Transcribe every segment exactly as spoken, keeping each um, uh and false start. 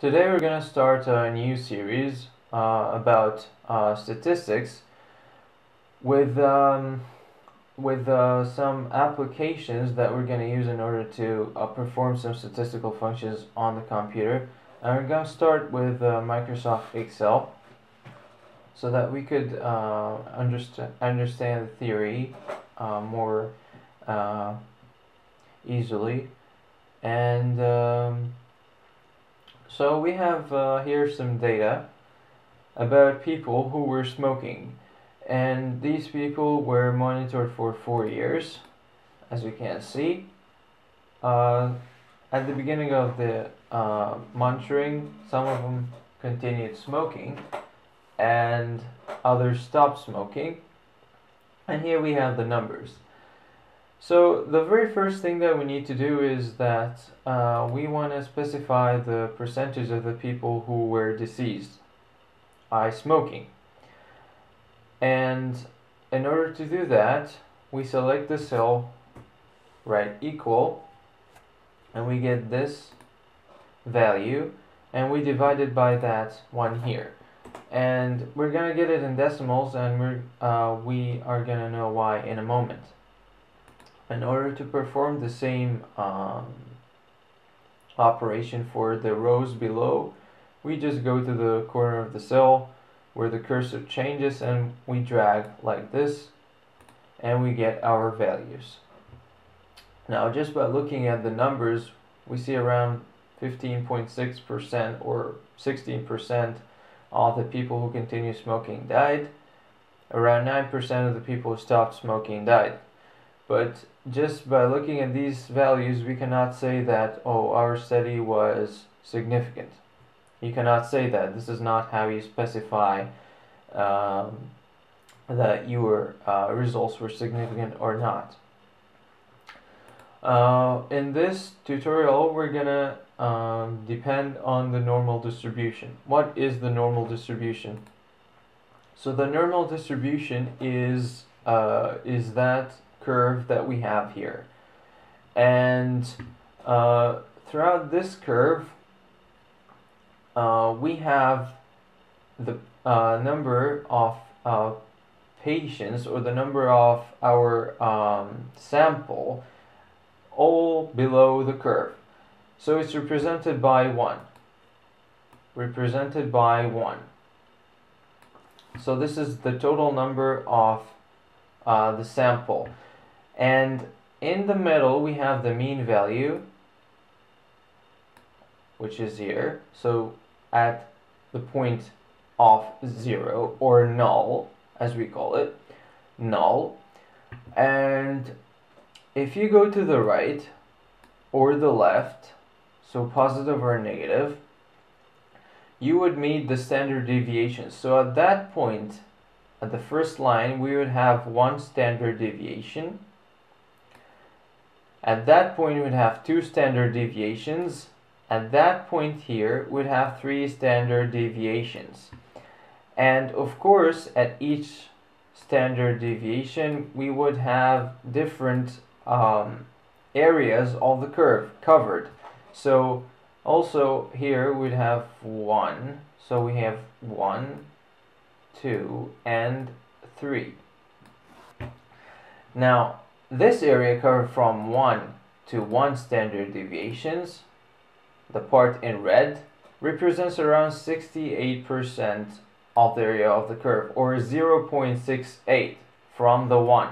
Today we're going to start a new series uh, about uh, statistics with, um, with uh, some applications that we're going to use in order to uh, perform some statistical functions on the computer. And we're going to start with uh, Microsoft Excel so that we could uh, underst- understand the theory uh, more uh, easily. And um, so we have uh, here some data about people who were smoking, and these people were monitored for four years, as you can see. Uh, at the beginning of the uh, monitoring, some of them continued smoking and others stopped smoking, and here we have the numbers. So the very first thing that we need to do is that uh, we want to specify the percentage of the people who were deceased by smoking. And in order to do that, we select the cell, write equal, and we get this value, and we divide it by that one here. And we're going to get it in decimals, and we're, uh, we are going to know why in a moment. In order to perform the same um, operation for the rows below, we just go to the corner of the cell where the cursor changes and we drag like this, and we get our values. Now, just by looking at the numbers, we see around fifteen point six percent or sixteen percent of the people who continue smoking died. Around nine percent of the people who stopped smoking died. But just by looking at these values, we cannot say that, oh, our study was significant. You cannot say that. This is not how you specify um, that your uh, results were significant or not. Uh, in this tutorial, we're going to um, depend on the normal distribution. What is the normal distribution? So the normal distribution is, uh, is that curve that we have here, and uh, throughout this curve uh, we have the uh, number of uh, patients, or the number of our um, sample, all below the curve. So it's represented by one, represented by one. So this is the total number of uh, the sample. And in the middle, we have the mean value, which is here. So at the point of zero, or null, as we call it, null. And if you go to the right or the left, so positive or negative, you would meet the standard deviation. So at that point, at the first line, we would have one standard deviation. At that point, we would have two standard deviations. At that point here, we'd have three standard deviations. And of course, at each standard deviation, we would have different um, areas of the curve covered. So also here, we'd have one. So we have one, two, and three. Now, this area covered from one to one standard deviations, the part in red, represents around sixty-eight percent of the area of the curve, or zero point six eight from the one.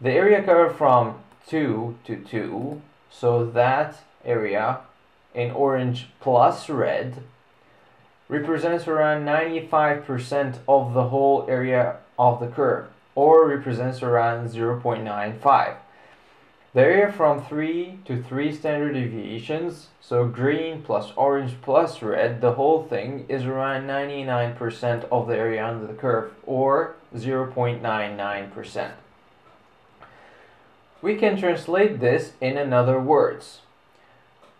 The area covered from two to two, so that area in orange plus red, represents around ninety-five percent of the whole area of the curve, or represents around zero point nine five. The area from three to three standard deviations, so green plus orange plus red, the whole thing is around ninety-nine percent of the area under the curve, or zero point nine nine percent. We can translate this in another words.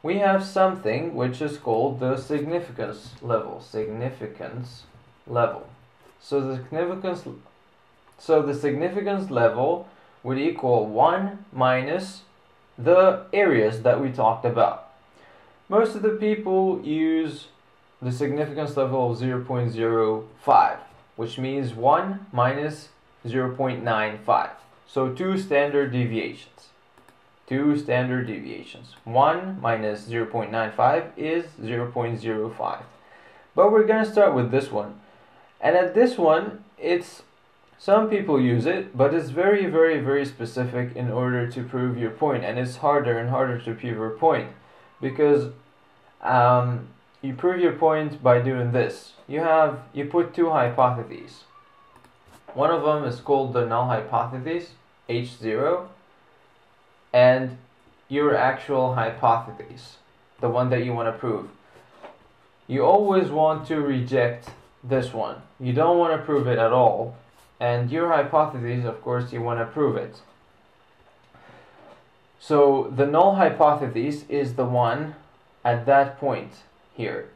We have something which is called the significance level, significance level. So the significance So the significance level would equal one minus the areas that we talked about. most of the people use the significance level of zero point zero five, which means one minus zero point nine five. So two standard deviations. Two standard deviations. one minus zero point nine five is zero point zero five. But we're going to start with this one. And at this one, it's some people use it, but it's very, very, very specific in order to prove your point. And it's harder and harder to prove your point. Because um, you prove your point by doing this. You have, you put two hypotheses. One of them is called the null hypothesis, H zero. And your actual hypothesis, the one that you want to prove. You always want to reject this one. You don't want to prove it at all. And your hypothesis, of course, you want to prove it. So the null hypothesis is the one at that point here.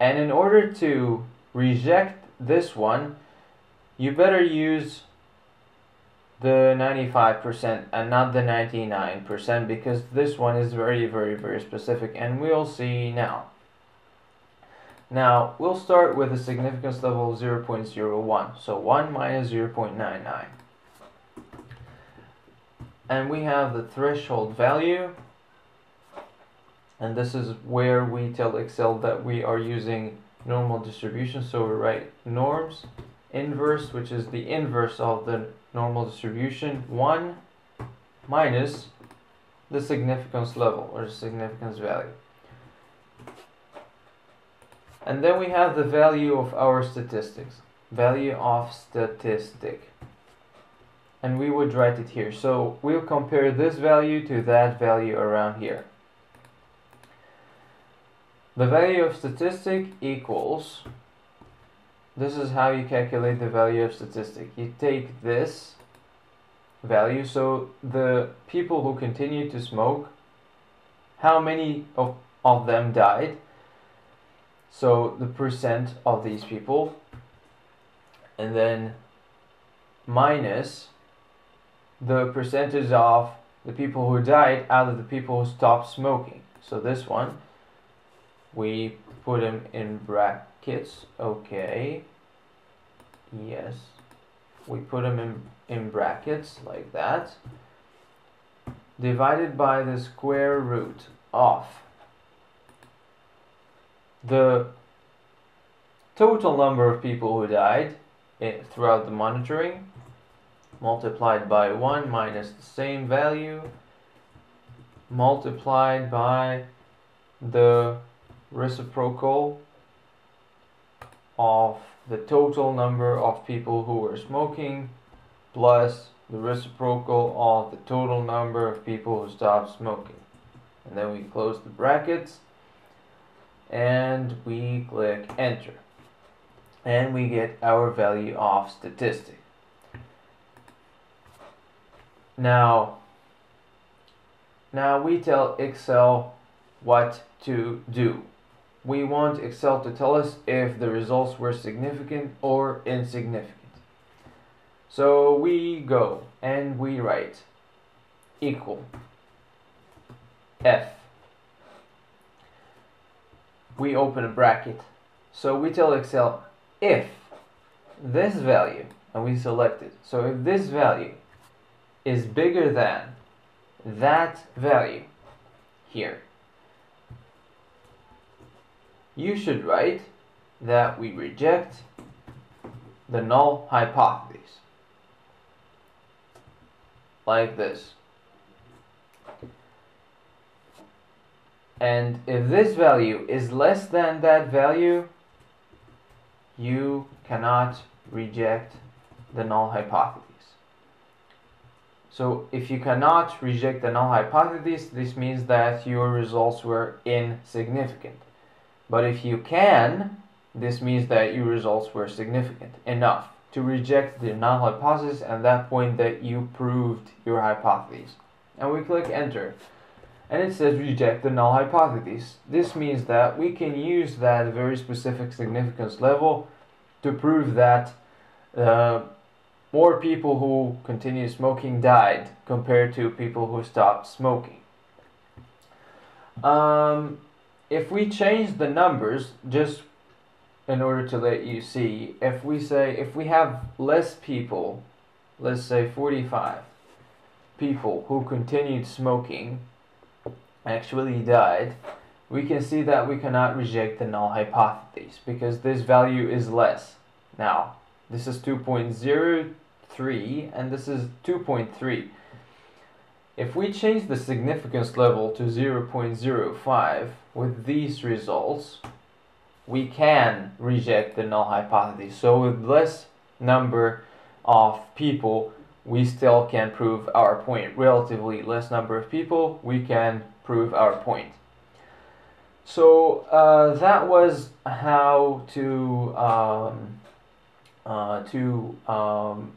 And in order to reject this one, you better use the ninety-five percent and not the ninety-nine percent, because this one is very, very, very specific, and we'll see now. Now, we'll start with a significance level of zero point zero one, so one minus zero point nine nine. And we have the threshold value, and this is where we tell Excel that we are using normal distribution, so we write norms inverse, which is the inverse of the normal distribution, one minus the significance level or significance value. And then we have the value of our statistics, value of statistic. And we would write it here. So we'll compare this value to that value around here. The value of statistic equals, this is how you calculate the value of statistic. You take this value, so the people who continue to smoke, how many of, of them died? So the percent of these people, and then minus the percentage of the people who died out of the people who stopped smoking. So this one, we put them in brackets. Kids, okay, yes, we put them in, in brackets like that, divided by the square root of the total number of people who died throughout the monitoring, multiplied by one minus the same value, multiplied by the reciprocal of the total number of people who were smoking plus the reciprocal of the total number of people who stopped smoking. And then we close the brackets and we click enter, and we get our value of statistic. Now, now we tell Excel what to do. We want Excel to tell us if the results were significant or insignificant. So we go and we write equal F. We open a bracket. So we tell Excel if this value, and we select it. So if this value is bigger than that value here, you should write that we reject the null hypothesis. Like this. And if this value is less than that value, you cannot reject the null hypothesis. So if you cannot reject the null hypothesis, this means that your results were insignificant. But if you can, this means that your results were significant enough to reject the null hypothesis at that point that you proved your hypothesis. And we click enter. And it says reject the null hypothesis. This means that we can use that very specific significance level to prove that uh, more people who continue smoking died compared to people who stopped smoking. Um... if we change the numbers, just in order to let you see, if we say, if we have less people, let's say forty-five people who continued smoking actually died, we can see that we cannot reject the null hypothesis because this value is less. Now, this is two point zero three and this is two point three. If we change the significance level to zero point zero five with these results, we can reject the null hypothesis. So with less number of people, we still can prove our point. Relatively less number of people, we can prove our point. So uh, that was how to um, uh, to um,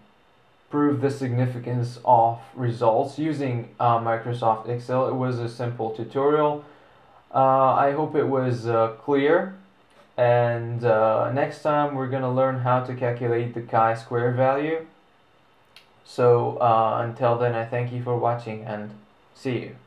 prove the significance of results using uh, Microsoft Excel. It was a simple tutorial. Uh, I hope it was uh, clear. And uh, next time we're going to learn how to calculate the chi-square value. So uh, until then, I thank you for watching and see you.